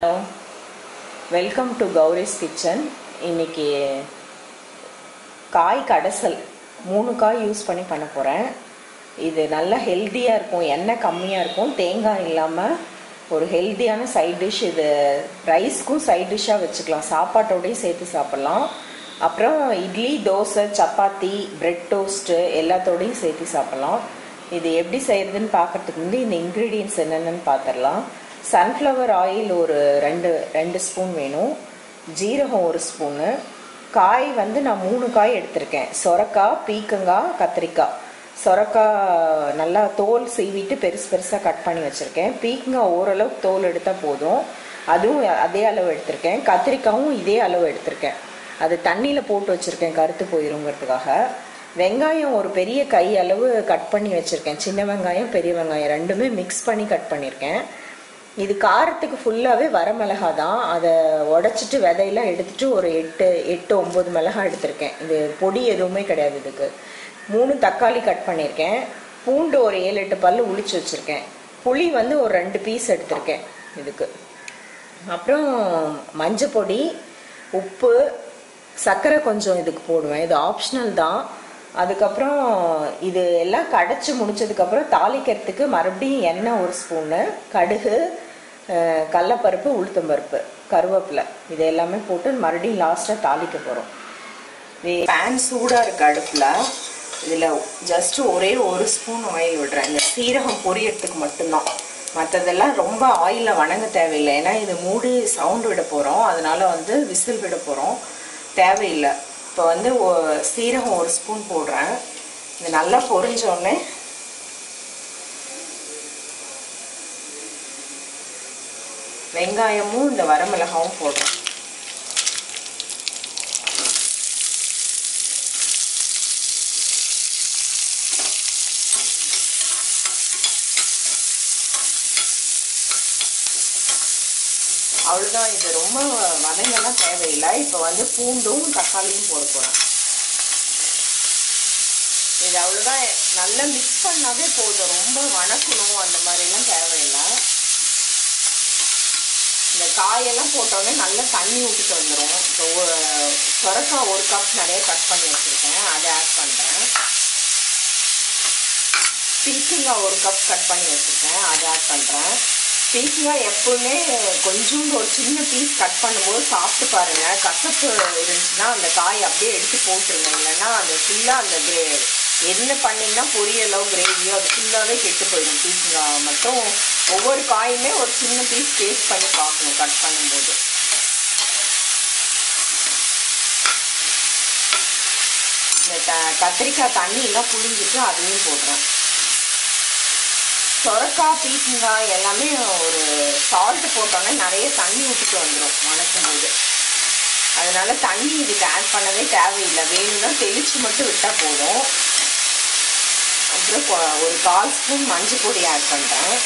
Hello, welcome to Gauri's Kitchen. इनके काई कड़सल मूणु काई यूस पनी पन्ना पोरें इदु नल्ला हेल्दिया इरुक्कुम एण्णै कम्मिया इरुक्कुम तेंगाई इल्लाम ओरु हेल्दियान साइड डिश इदु राइस्कुम साइड डिशा वेच्चुक्कलाम सापाट्टोडे सेर्त्तु साप्पिडलाम अप्पुरम इडली दोसै चपाती ब्रेड टोस्ट एल्लातोडे सेर्त्तु साप्पिडलाम इदु एप्पडी सेय्यरदुन्नु पाक्कறதுக்கு முன்னாடி இந்த இன்கிரிடியன்ட்ஸ் என்னென்னு பாத்துறலாம் सनफ्लवर आयिल और रेंडु रेंडु स्पून वेणुम जीरகம் ஒரு ஸ்பூன் காய் வந்து நான் 3 காய் எடுத்துர்க்கேன் சொரக்காய் பீக்கங்காய் கத்திரிக்காய் சொரக்காய் நல்லா தோல் சீவிட்டு பெருசு பெருசா கட் பண்ணி வச்சிருக்கேன் பீக்கங்காய் ஓரளவு தோல் எடுத்தா போதும் அதுவும் அதே அளவு எடுத்துர்க்கேன் கத்திரிக்காயும் இதே அளவு எடுத்துர்க்கேன் அது தண்ணியில போட்டு வச்சிருக்கேன் கருத்து போயிரும்ங்கிறதுக்காக வெங்காயம் ஒரு பெரிய கை அளவு கட் பண்ணி வச்சிருக்கேன் சின்ன வெங்காயம் பெரிய வெங்காயம் ரெண்டுமே மிக்ஸ் பண்ணி கட் பண்ணிருக்கேன் இது காரத்துக்கு ஃபுல்லாவே வரமிளகாய் தான் அதை உடைச்சிட்டு விதையில எடுத்துட்டு ஒரு 8-9 மிளகாய் எடுத்துர்க்கேன் இது பொடி எதுவுமே கிடையாது இதுக்கு 3 தக்காளி கட் பண்ணிருக்கேன் பூண்டு ஒரு 7-8 பல்லு உளிச்சு வச்சிருக்கேன் புளி வந்து ஒரு 2 பீஸ் எடுத்துர்க்கேன் இதுக்கு அப்புறம் மஞ்சள் பொடி உப்பு சக்கரை கொஞ்சம் இதுக்கு போடுவேன் இது ஆப்ஷனல் தான் அதுக்கு அப்புறம் இது எல்லாம் கடச்சு முடிச்சதுக்கு அப்புறம் தாளிக்கிறதுக்கு மறுபடியும் எண்ணெய் ஒரு ஸ்பூன் கடுகு கல்லப்பருப்பு உளுத்தம் பருப்பு கருவேப்பிலை இது எல்லாமே போட்டு மறுபடி லாஸ்டா தாளிக்க போறோம் pan சூடா இருக்கு அடுப்புல இதுல ஜஸ்ட் ஒரே ஒரு ஸ்பூன் oil விடுறேன் இந்த சீரகம் பொரியறதுக்கு மட்டும் தான் மத்ததெல்லாம் ரொம்ப oil-ல வணங்க தேவையில்லை ஏனா இது மூடி சவுண்ட் விட போறோம் அதனால வந்து விசில் விட போறோம் தேவையில்லை இப்போ வந்து சீரகம் ஒரு ஸ்பூன் போடுறேன் இது நல்லா பொரிஞ்ச உடனே வெங்காயமும் இந்த வரமிளகாயும் போடுறேன் அவ்வளவுதான் இது ரொம்ப வதங்கலாம் தேவையில்லை இப்போ வந்து பூண்டும் தக்காளியும் போட போறேன் இது அவ்வளவுதான் நல்லா மிக்ஸ் பண்ணாவே போதும் ரொம்ப வணக்கணும் அந்த மாதிரி எல்லாம் தேவையில்லை இந்த காயெல்லாம் போட்டோடனே நல்லா தண்ணி ஊத்திட்டு வந்துரும் சொரக்காய் ஒரு கப் நிறைய கட் பண்ணி வச்சிருக்கேன் அதை ஆட் பண்றேன் பீக்கங்காய் ஒரு கப் கட் பண்ணி வச்சிருக்கேன் அதை ஆட் பண்றேன் பீக்கங்காய் எப்பவுமே கொஞ்சம் ஒரு சின்ன பீஸ் கட் பண்ணும்போது சாப்பிட்டு பாருங்க கசப்பு இருந்துச்சுன்னா அந்த காய் அப்படியே எடுத்து போட்டுருங்க இல்லைன்னா அந்த ஃபுல்லா அந்த என்ன பண்ணிங்கன்னா பொரியலோ கிரேவியோ அது ஃபுல்லாகவே கெட்டு போயிடும் பீக்கங்காய் மட்டும் ஒவ்வொரு காயுமே ஒரு சின்ன பீஸ் டேஸ்ட் பண்ணி பார்க்கணும் கட் பண்ணும்போது இந்த கத்திரிக்காய் தண்ணியெல்லாம் புளிஞ்சிட்டு அதையும் போடுறேன் சொரக்காய் பீக்கங்காய் எல்லாமே ஒரு சால்ட்டு போட்டோன்னா நிறைய தண்ணி ஊற்றிட்டு வந்துடும் வணக்கும் போது அதனால தண்ணி இதுக்கு ஆட் பண்ணவே தேவையில்லை வேணும்னா தெளிச்சு மட்டும் விட்டால் போதும் அப்புறம் ஒரு 1/4 ஸ்பூன் மஞ்சள் பொடி ஆட் பண்ணுறேன்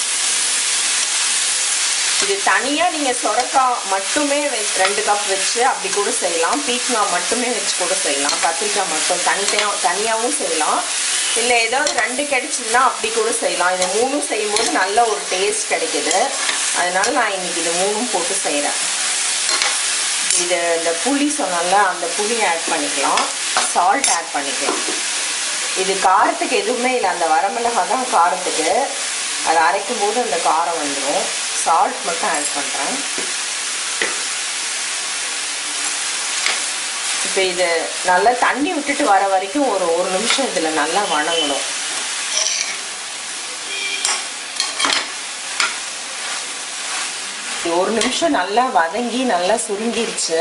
இது தனியா நீங்க சொரக்காய் மட்டுமே 2 கப் வச்சு அப்படி கூட செய்யலாம் பீக்கங்காய் மட்டுமே வச்சு கூட செய்யலாம் கத்திரிக்காய் மட்டும் தனியாவும் செய்யலாம் இல்ல ஏதாவது 2 கிடைச்சதுன்னா அப்படி கூட செய்யலாம் இது 3 செய்யும்போது நல்ல ஒரு டேஸ்ட் கிடைக்குது அதனால நான் இன்னைக்கு இது 3 போட்டு செய்றேன் இது இந்த புளி சொன்னல அந்த புளி ஆட் பண்ணிக்கலாம் salt ஆட் பண்ணிக்கலாம் இது காரத்துக்கு எதுவுமே இல்ல அந்த வரமிளகாய் தான் காரத்துக்கு அது அரைக்கும் போது அந்த காரம் வந்துரும் salt மட்டும் ஆட் பண்றேன் இப்போ இது நல்லா தண்ணி விட்டுட்டு வர வரைக்கும் ஒரு நிமிஷம் இதுல நல்லா வணங்கணும் ஒரு நிமிஷம் நல்லா வதங்கி நல்லா சுருங்கிருச்சு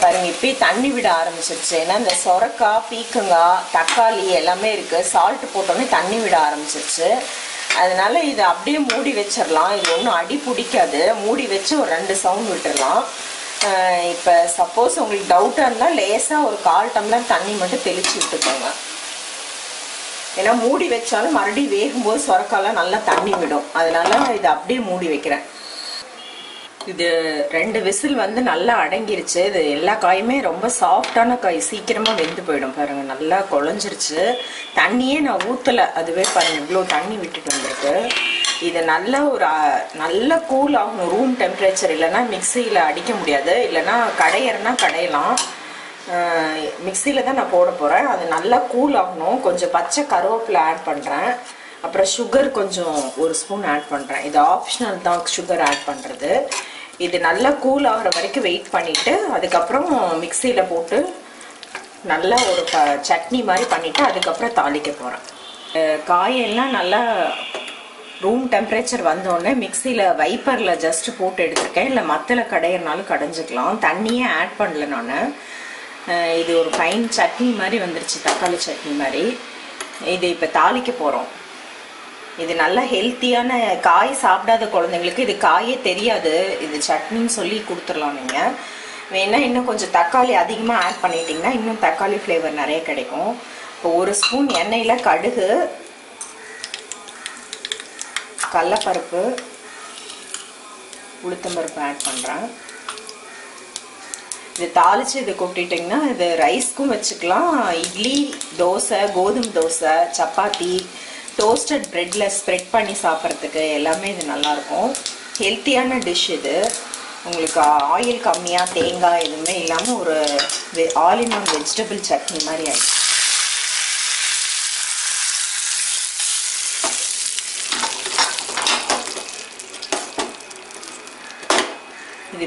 பாருங்க இப்போ தண்ணி விட ஆரம்பிச்சிருச்சு ஏன்னா இந்த சொரக்காய் பீக்கங்காய் தக்காளி எல்லாமே இருக்கு salt போட்டோனே தண்ணி விட ஆரம்பிச்சிருச்சு அதனால இது அப்படியே மூடி வெச்சிரலாம் இது ஒண்ணும் அடி பிடிக்காது மூடி வெச்சு ஒரு 2 சவுண்ட் விட்டுறலாம் இப்போ சப்போஸ் உங்களுக்கு டவுட்டா இருந்தா லேசா ஒரு 1/4 டம்ளர் தண்ணி மட்டும் தெளிச்சு விட்டுக்கோங்க ஏன்னா மூடி வெச்சாலும் மறுபடியும் வேகும்போது சொரக்காய்லாம் நல்லா தண்ணி விடும் அதனால இது அப்படியே மூடி வைக்கிறேன் இது 2 விசில் வந்து நல்லா அடங்கிருச்சு இது எல்லா காயுமே ரொம்ப சாஃப்ட்டான காய் சீக்கிரமா வெந்து போய்டும் பாருங்க நல்லா குளஞ்சிருச்சு தண்ணியே நான் ஊத்தல அதுவே பாருங்க இவ்ளோ தண்ணி விட்டுட்டு வந்திருக்கு இது நல்ல ஒரு நல்ல கூல் ஆகணும் ரூம் டெம்பரேச்சர் இல்லனா மிக்ஸில அடிக்க முடியாது இல்லனா கடையறனா கடையலாம் மிக்ஸில தான் நான் போட போறேன் அது நல்லா கூல் ஆகணும் கொஞ்சம் பச்சை கருவேப்பிலை ஆட் பண்றேன் அப்புறம் sugar கொஞ்சம் ஒரு ஸ்பூன் ஆட் பண்றேன் இது ஆப்ஷனல் தான் sugar ஆட் பண்றது இது நல்லா கூல் ஆகற வரைக்கும் வெயிட் பண்ணிட்டு அதுக்கு அப்புறம் மிக்ஸில போட்டு நல்லா ஒரு சட்னி மாதிரி பண்ணிட்டு அதுக்கு அப்புறம் தாளிக்க போறேன் காய் எல்லாம் நல்லா रूम टेम्परेचर वंदोने मिक्सीல வைப்பர்ல जस्ट போட்டு எடுத்துக்கேன் இல்ல மத்தல கடையறனால கடஞ்சிக்கலாம் தண்ணியே ஆட் பண்ணல நானு இது ஒரு ஃபைன் சட்னி மாதிரி வந்திருச்சு தக்காளி சட்னி மாதிரி இது இப்ப தாளிக்க போறோம் இது நல்ல ஹெல்தியான காய் சாப்பிடாத குழந்தைகளுக்கு இது காயே தெரியாது இது சட்னின்னு சொல்லி கொடுத்துறலாம் நீங்க வேணா இன்னும் கொஞ்சம் தக்காளி அதிகமா ஆட் பண்ணிட்டீங்கன்னா இன்னும் தக்காளி ஃப்ளேவர் நிறைய கிடைக்கும் ஒரு ஸ்பூன் எண்ணெயில கடுகு கல்லப்பருப்பு உளுத்தம்பருப்பு ஆட் பண்றேன் இது தாளிச்சு இது கொட்டிட்டீங்கன்னா இது ரைஸ்க்கும் வச்சுக்கலாம் இட்லி தோசை கோதுமை தோசை சப்பாத்தி டோஸ்டட் பிரெட்ல ஸ்ப்ரெட் பண்ணி சாப்பிறதுக்கு எல்லாமே இது நல்லா இருக்கும் ஹெல்தியான டிஷ் இது உங்களுக்கு ஆயில் கம்மியா தேங்காய் எதுவுமே இல்லாம ஒரு all in one vegetable chutney மாதிரி ஆயிடுச்சு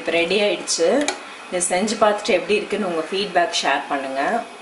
இது ரெடி ஆயிடுச்சு இத செஞ்சு பார்த்துட்டு எப்படி இருக்குன்னு உங்க ஃபீட்பேக் ஷேர் பண்ணுங்க